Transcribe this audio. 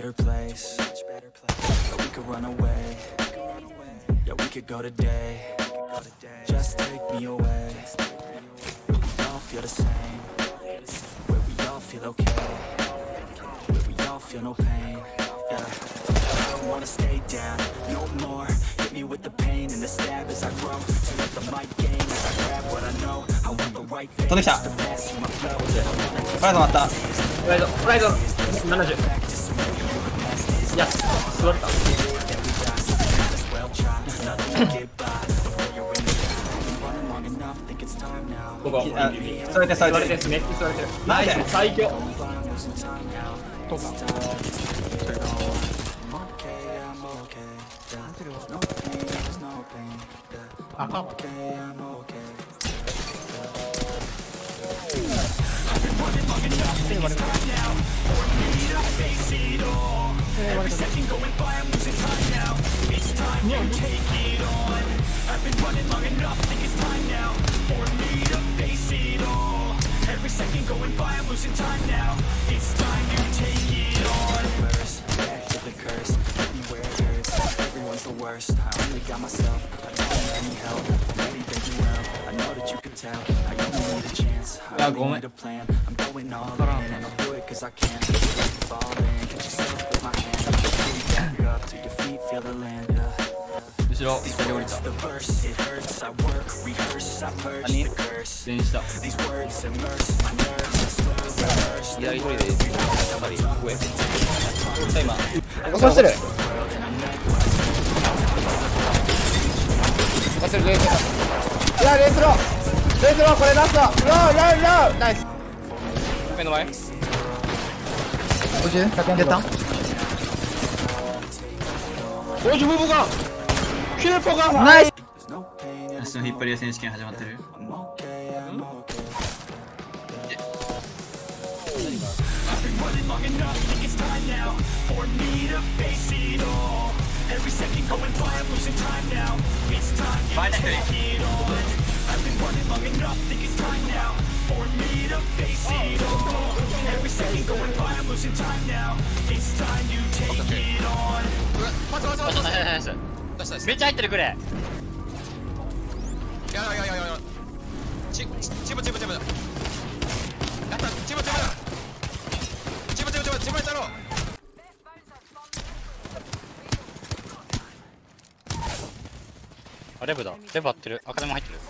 better place. Yeah, we could run away. Yeah, we could go today. Just take me away. We all feel the same. Where we all feel okay. Where we all feel no pain. Yeah. I don't wanna stay down no more. Hit me with the pain and the stab as I grow. So let the mic gain as I grab what I know. I want the right thing.レブだ。レブ合ってる。赤玉入ってる。